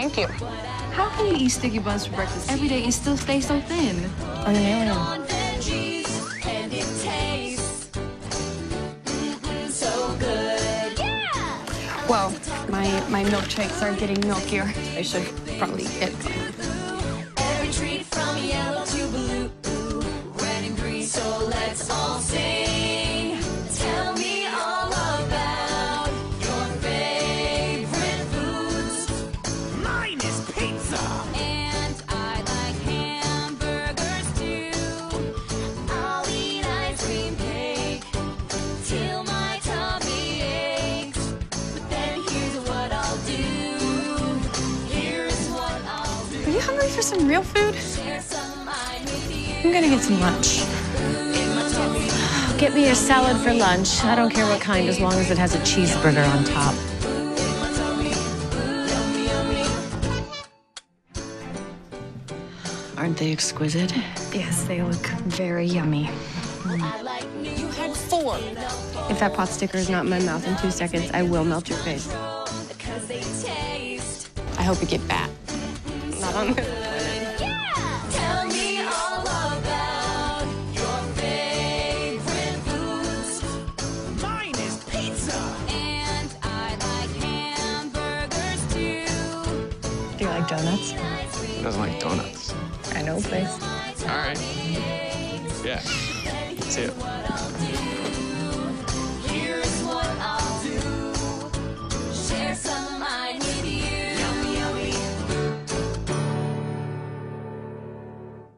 Thank you. How can you eat sticky buns for breakfast every day and still stay so thin? I'm an alien. Well, my milkshakes are getting milkier. I should probably get one. Every treat from yellow to blue, red and green, so let's all sing. Tell me all about your favorite foods. Mine is pizza. And I like hamburgers too. I'll eat ice cream cake till my tummy aches. But then here's what I'll do. Here's what I'll do. Are you hungry for some real food? I'm gonna get some lunch. Get me a salad for lunch. I don't care what kind, as long as it has a cheeseburger on top. Aren't they exquisite? Yes, they look very yummy. You had four. If that pot sticker is not in my mouth in 2 seconds, I will melt your face. I hope you get fat. Not on the... Do you like donuts? Who doesn't like donuts? I know a place. All right. Yeah. See ya.